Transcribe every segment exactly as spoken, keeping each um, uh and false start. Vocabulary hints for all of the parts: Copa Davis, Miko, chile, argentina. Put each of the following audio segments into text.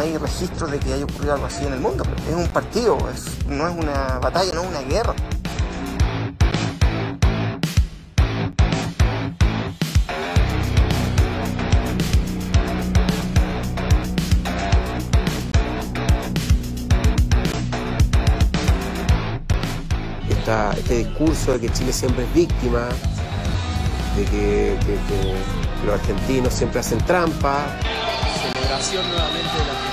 no hay registros de que haya ocurrido algo así en el mundo. Es un partido, es, no es una batalla, no es una guerra. Esta, este discurso de que Chile siempre es víctima, de que, que, que los argentinos siempre hacen trampa. Celebración nuevamente de la Argentina.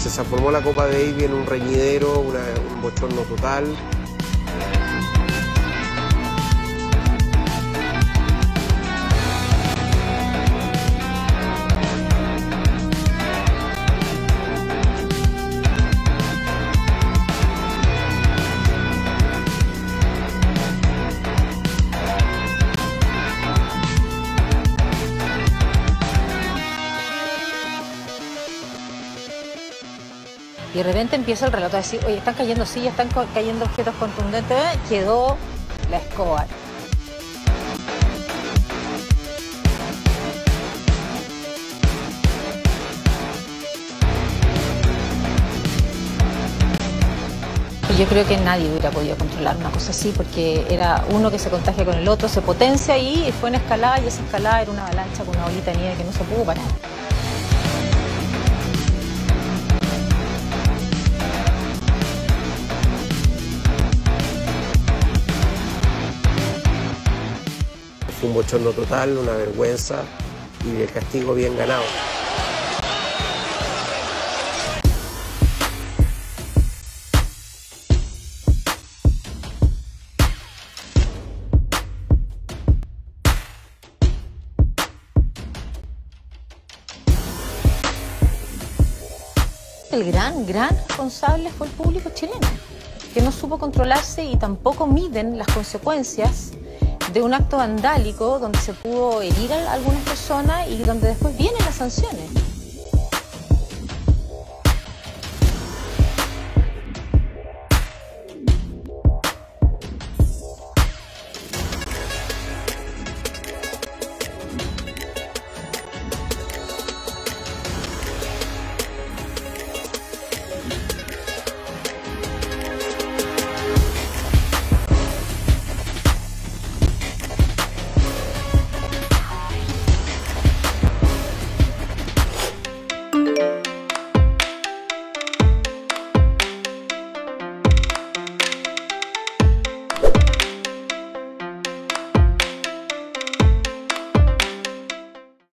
Se transformó la Copa Davis en un reñidero, una, un bochorno total. Y de repente empieza el relato a decir, oye, están cayendo sillas, están cayendo objetos contundentes, quedó la escoba. Yo creo que nadie hubiera podido controlar una cosa así, porque era uno que se contagia con el otro, se potencia y fue en escalada, y esa escalada era una avalancha con una bolita de nieve que no se pudo parar. Fue un bochorno total, una vergüenza y el castigo bien ganado. El gran, gran responsable fue el público chileno, que no supo controlarse y tampoco miden las consecuencias de un acto vandálico donde se pudo herir a algunas personas y donde después vienen las sanciones.